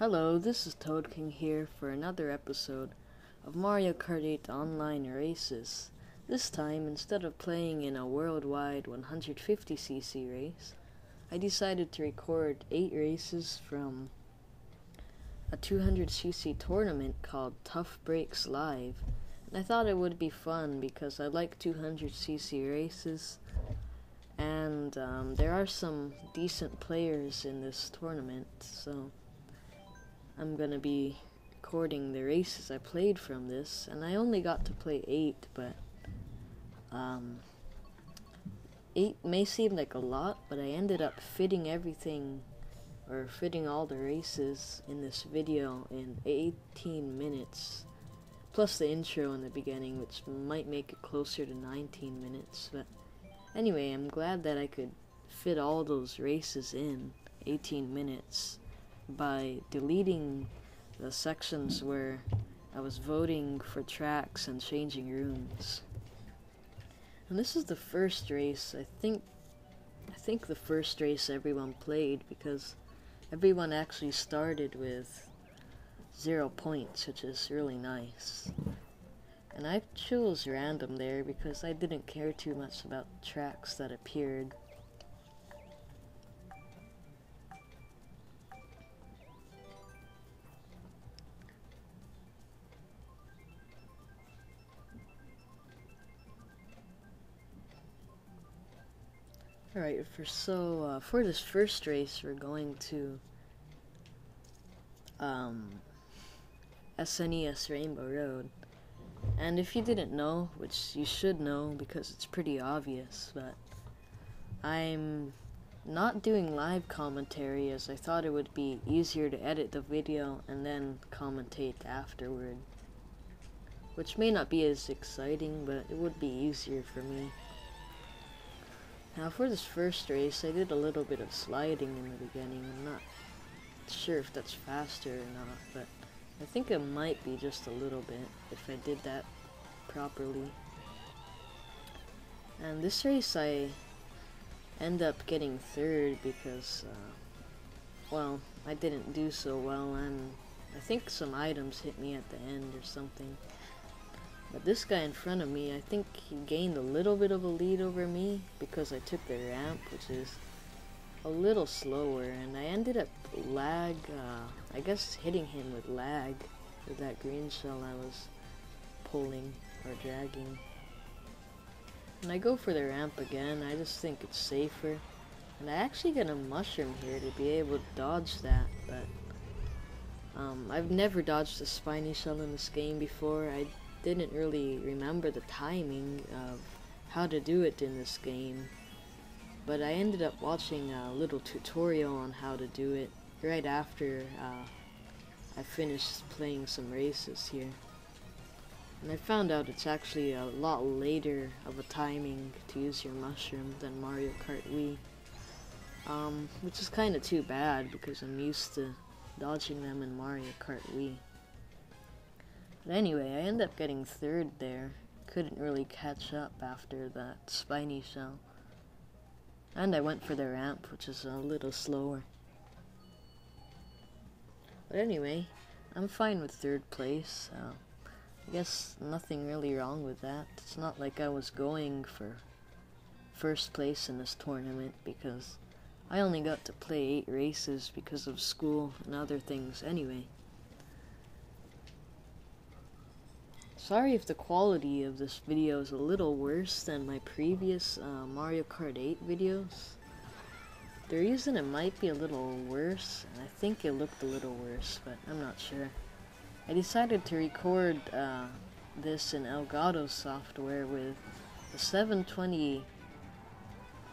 Hello, this is Toad King here for another episode of Mario Kart 8 Online Races. This time, instead of playing in a worldwide 150cc race, I decided to record 8 races from a 200cc tournament called Tough Breaks Live. And I thought it would be fun because I like 200cc races, and there are some decent players in this tournament, so I'm gonna be recording the races I played from this, and I only got to play 8, but 8 may seem like a lot, but I ended up fitting all the races in this video in 18 minutes, plus the intro in the beginning, which might make it closer to 19 minutes, but anyway, I'm glad that I could fit all those races in 18 minutes. By deleting the sections where I was voting for tracks and changing rooms. And this is the first race, I think the first race everyone played, because everyone actually started with 0 points, which is really nice. And I chose random there because I didn't care too much about tracks that appeared. Alright, for this first race, we're going to SNES Rainbow Road. And if you didn't know, which you should know because it's pretty obvious, but I'm not doing live commentary as I thought it would be easier to edit the video and then commentate afterward. Which may not be as exciting, but it would be easier for me. Now for this first race, I did a little bit of sliding in the beginning. I'm not sure if that's faster or not, but I think it might be just a little bit if I did that properly. And this race I end up getting third because, well, I didn't do so well, and I think some items hit me at the end or something. But this guy in front of me, I think he gained a little bit of a lead over me because I took the ramp, which is a little slower, and I ended up I guess hitting him with lag with that green shell I was pulling or dragging. And I go for the ramp again. I just think it's safer, and I actually get a mushroom here to be able to dodge that, but I've never dodged a spiny shell in this game before. I didn't really remember the timing of how to do it in this game, but I ended up watching a little tutorial on how to do it right after I finished playing some races here, and I found out it's actually a lot later of a timing to use your mushroom than Mario Kart Wii, which is kinda too bad because I'm used to dodging them in Mario Kart Wii. But anyway, I ended up getting third there. Couldn't really catch up after that spiny shell. And I went for the ramp, which is a little slower. But anyway, I'm fine with third place. I guess nothing really wrong with that. It's not like I was going for first place in this tournament because I only got to play 8 races because of school and other things anyway. Sorry if the quality of this video is a little worse than my previous Mario Kart 8 videos. The reason it might be a little worse, and I think it looked a little worse, but I'm not sure. I decided to record this in Elgato software with the 720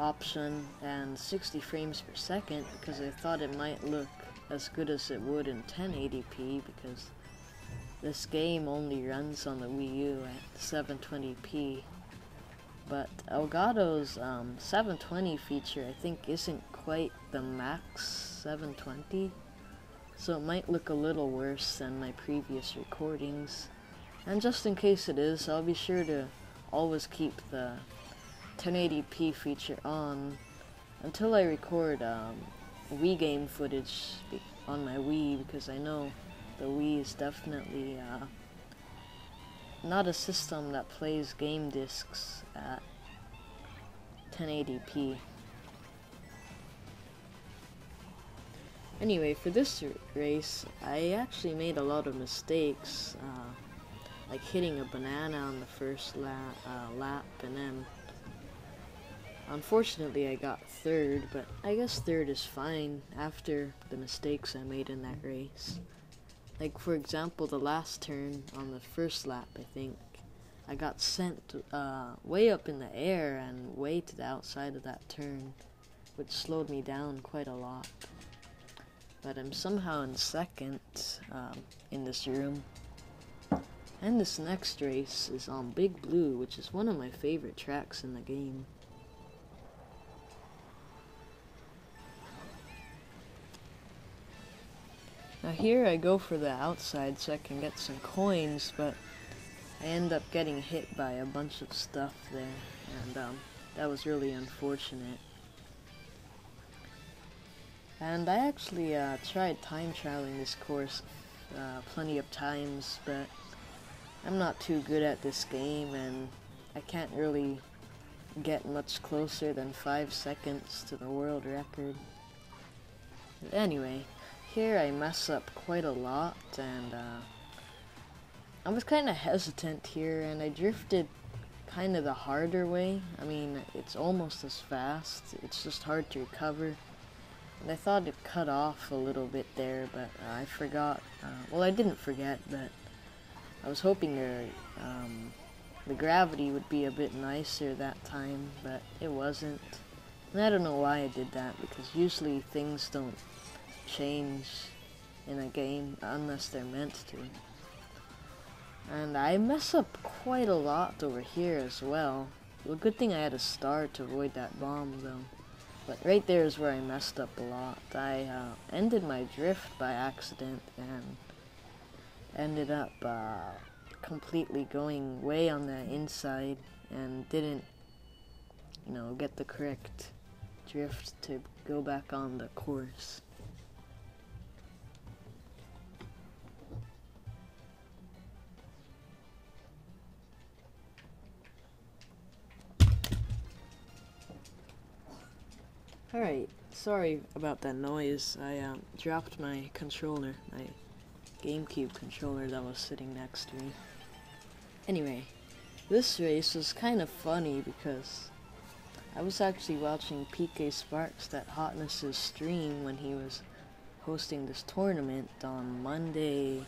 option and 60 frames per second because I thought it might look as good as it would in 1080p because this game only runs on the Wii U at 720p, but Elgato's 720 feature I think isn't quite the max 720, so it might look a little worse than my previous recordings. And just in case it is, I'll be sure to always keep the 1080p feature on until I record Wii game footage on my Wii, because I know the Wii is definitely not a system that plays game discs at 1080p. Anyway, for this race, I actually made a lot of mistakes, like hitting a banana on the first lap, and then unfortunately I got third, but I guess third is fine after the mistakes I made in that race. Like for example, the last turn on the first lap, I think, I got sent way up in the air and way to the outside of that turn, which slowed me down quite a lot. But I'm somehow in second in this room. And this next race is on Big Blue, which is one of my favorite tracks in the game. Now here I go for the outside so I can get some coins, but I end up getting hit by a bunch of stuff there, and that was really unfortunate. And I actually tried time trialing this course plenty of times, but I'm not too good at this game, and I can't really get much closer than 5 seconds to the world record. Anyway, here I mess up quite a lot, and I was kind of hesitant here, and I drifted kind of the harder way. I mean, it's almost as fast, it's just hard to recover. And I thought it cut off a little bit there, but I forgot. Well, I didn't forget, but I was hoping the gravity would be a bit nicer that time, but it wasn't. And I don't know why I did that, because usually things don't change in a game unless they're meant to. And I mess up quite a lot over here as well. Well, good thing I had a star to avoid that bomb, though. But right there is where I messed up a lot. I ended my drift by accident and ended up completely going way on the inside and didn't, you know, get the correct drift to go back on the course. Alright, sorry about that noise. I dropped my controller, my GameCube controller that was sitting next to me. Anyway, this race was kind of funny because I was actually watching PKSparks, that Hotness's stream, when he was hosting this tournament on Monday,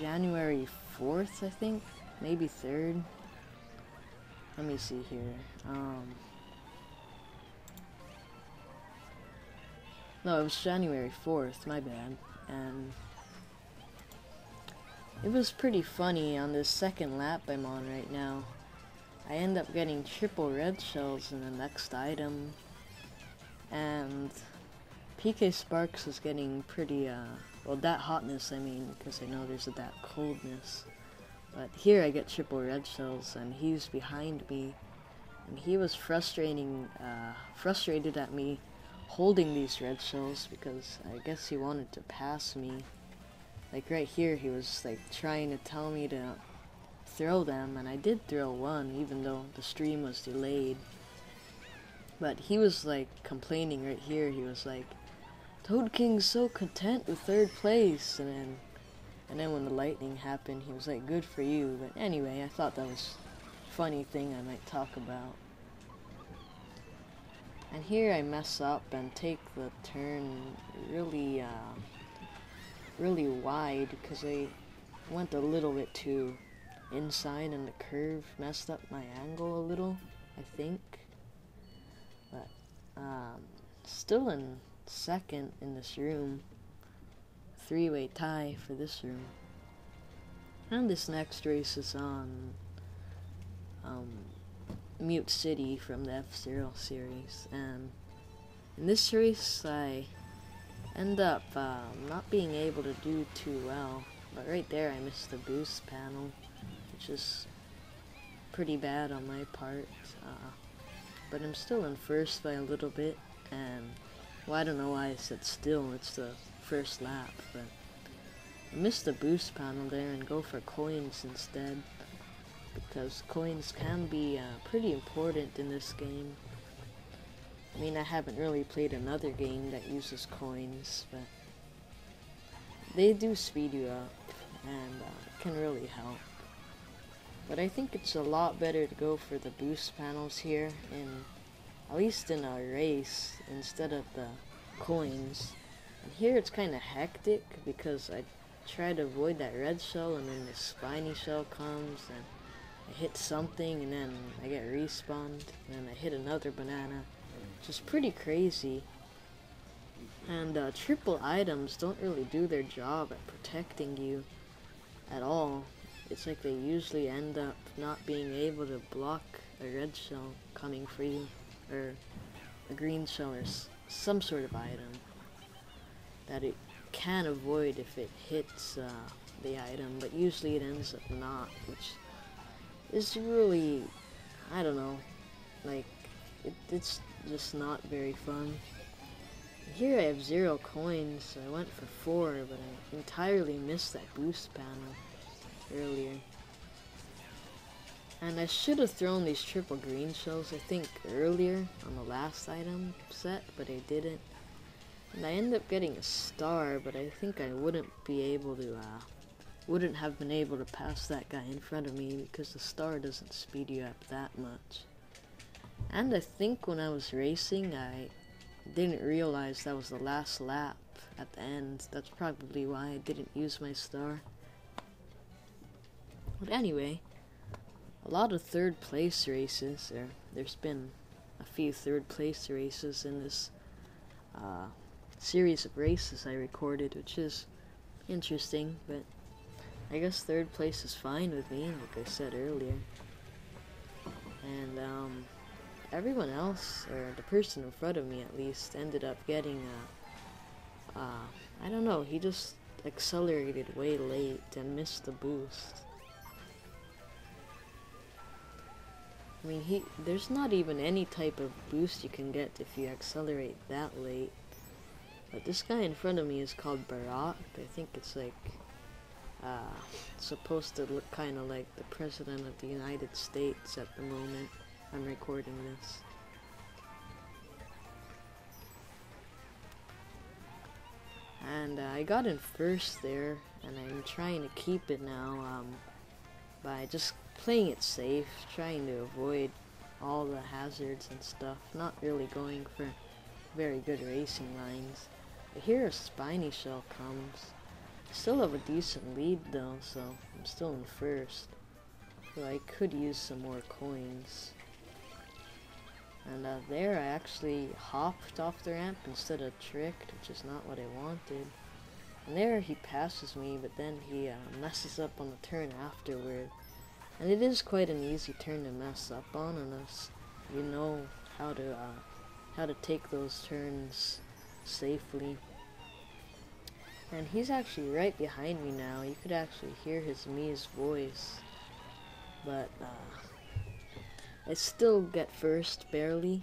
January 4th, I think? Maybe 3rd? Let me see here. No, it was January 4th, my bad, and it was pretty funny. On this second lap I'm on right now, I end up getting triple red shells in the next item, and PKSparks is getting pretty, well, that hotness, I mean, because I know there's that coldness, but here I get triple red shells, and he's behind me, and he was frustrated at me holding these red shells, because I guess he wanted to pass me. Like right here he was like trying to tell me to throw them, and I did throw one even though the stream was delayed. But he was like complaining right here. He was like, "Toad King's so content with third place," and then when the lightning happened he was like, "Good for you." But anyway, I thought that was a funny thing I might talk about. And here I mess up and take the turn really, really wide, because I went a little bit too inside and the curve messed up my angle a little, I think. But still in second in this room, three-way tie for this room. And this next race is on Mute City from the F Zero series, and in this race I end up not being able to do too well, but right there I missed the boost panel, which is pretty bad on my part, but I'm still in first by a little bit, and Well, I don't know why I said still, it's the first lap, but I missed the boost panel there and go for coins instead, because coins can be pretty important in this game. I mean, I haven't really played another game that uses coins, but they do speed you up and can really help. But I think it's a lot better to go for the boost panels here, at least in a race, instead of the coins. And here it's kind of hectic because I try to avoid that red shell and then the spiny shell comes and I hit something and then I get respawned and I hit another banana, which is pretty crazy. And triple items don't really do their job at protecting you at all. It's like they usually end up not being able to block a red shell coming for you, or a green shell, or some sort of item that it can avoid if it hits the item, but usually it ends up not, which is really, I don't know, like, it's just not very fun. Here I have 0 coins, so I went for 4, but I entirely missed that boost panel earlier. And I should have thrown these triple green shells, I think, earlier on the last item set, but I didn't. And I ended up getting a star, but I think I wouldn't have been able to pass that guy in front of me because the star doesn't speed you up that much. And I think when I was racing, I didn't realize that was the last lap at the end. That's probably why I didn't use my star. But anyway, a lot of third place races, or there's been a few third place races in this series of races I recorded, which is interesting, but I guess third place is fine with me, like I said earlier. And everyone else, or the person in front of me at least, ended up getting a, I don't know, he just accelerated way late and missed the boost. I mean, there's not even any type of boost you can get if you accelerate that late. But this guy in front of me is called Barak. I think it's like, supposed to look kind of like the President of the United States at the moment I'm recording this. And I got in first there, and I'm trying to keep it now by just playing it safe, trying to avoid all the hazards and stuff, not really going for very good racing lines. But here a spiny shell comes. I still have a decent lead though, so I'm still in first. So I could use some more coins. And there I actually hopped off the ramp instead of tricked, which is not what I wanted. And there he passes me, but then he messes up on the turn afterward. And it is quite an easy turn to mess up on, unless you know how to take those turns safely. And he's actually right behind me now. You could actually hear his Mii's voice, but I still get first barely.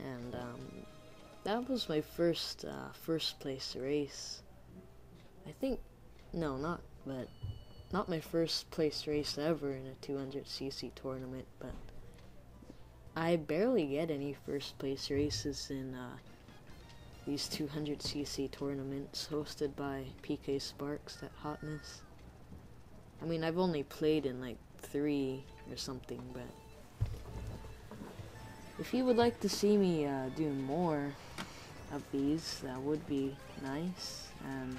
And that was my first first place race. I think no, not but. Not my first place race ever in a 200cc tournament, but I barely get any first place races in these 200cc tournaments hosted by PKSparks at Hotness. I mean, I've only played in like 3 or something, but if you would like to see me do more of these, that would be nice. And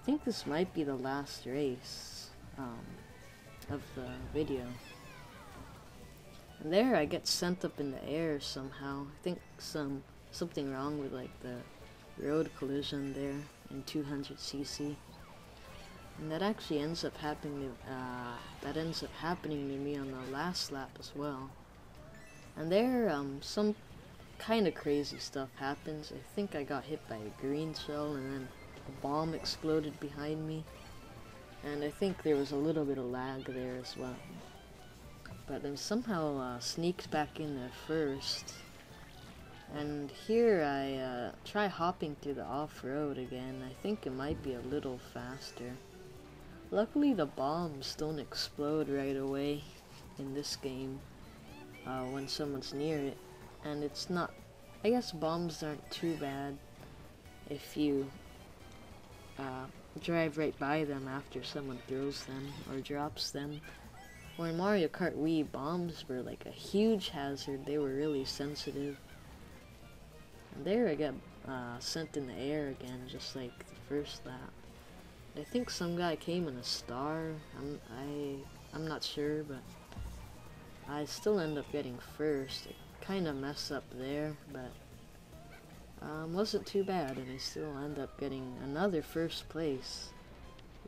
I think this might be the last race of the video. And there I get sent up in the air somehow. I think something wrong with like the road collision there in 200cc, and that actually ends up happening to, me on the last lap as well. And there some kind of crazy stuff happens. I think I got hit by a green shell and then a bomb exploded behind me, and I think there was a little bit of lag there as well. But then somehow sneaked back in there first, And here I try hopping through the off-road again. I think it might be a little faster. Luckily the bombs don't explode right away in this game when someone's near it. And it's not, I guess bombs aren't too bad if you drive right by them after someone throws them or drops them. Or in Mario Kart Wii, bombs were like a huge hazard. They were really sensitive. And there I got sent in the air again, just like the first lap. I think some guy came in a star. I'm not sure, but I still end up getting first. I kind of mess up there, but wasn't too bad, and I still end up getting another first place.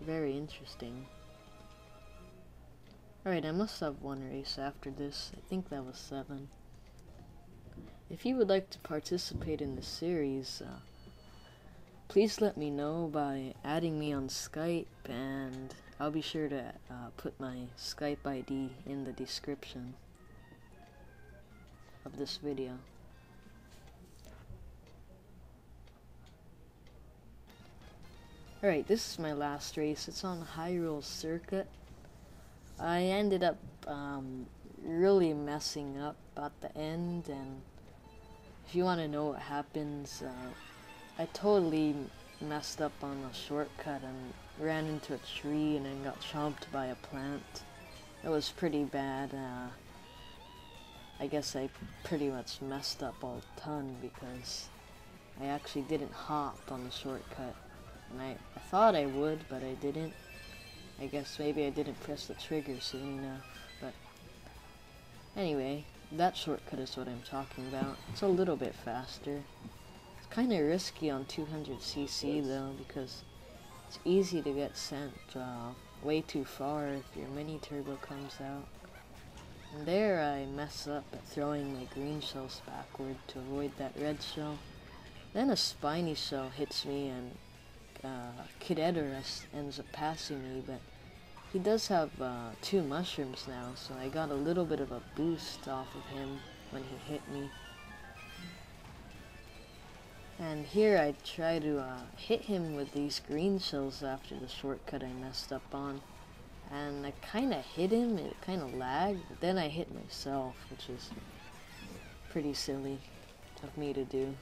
Very interesting. Alright, I must have one race after this. I think that was 7. If you would like to participate in this series, please let me know by adding me on Skype, and I'll be sure to put my Skype ID in the description of this video. Alright, this is my last race. It's on Hyrule Circuit. I ended up really messing up at the end, and if you want to know what happens, I totally messed up on a shortcut and ran into a tree and then got chomped by a plant. It was pretty bad. I guess I pretty much messed up all ton because I actually didn't hop on the shortcut, and I thought I would, but I didn't. I guess maybe I didn't press the trigger soon enough, but anyway, that shortcut is what I'm talking about. It's a little bit faster. It's kind of risky on 200cc though, because it's easy to get sent way too far if your mini turbo comes out. And there I mess up at throwing my green shells backward to avoid that red shell. Then a spiny shell hits me, and Kidetorus ends up passing me, but he does have 2 mushrooms now, so I got a little bit of a boost off of him when he hit me. And here I try to hit him with these green shells after the shortcut I messed up on. And I kind of hit him, it kind of lagged, but then I hit myself, which is pretty silly of me to do.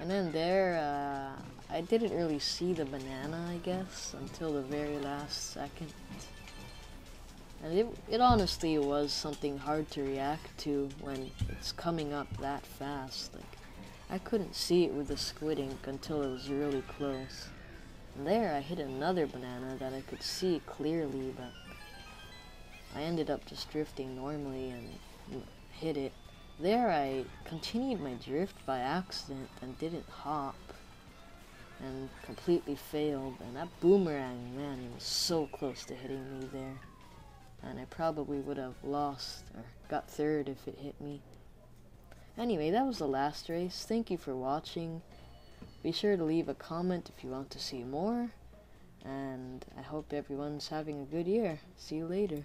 And then there, I didn't really see the banana, I guess, until the very last second. And it honestly was something hard to react to when it's coming up that fast. Like, I couldn't see it with the squid ink until it was really close. And there I hit another banana that I could see clearly, but I ended up just drifting normally and hit it. There I continued my drift by accident and didn't hop and completely failed, and that boomerang, man, it was so close to hitting me there, and I probably would have lost or got third if it hit me. Anyway, that was the last race. Thank you for watching. Be sure to leave a comment if you want to see more, and I hope everyone's having a good year. See you later.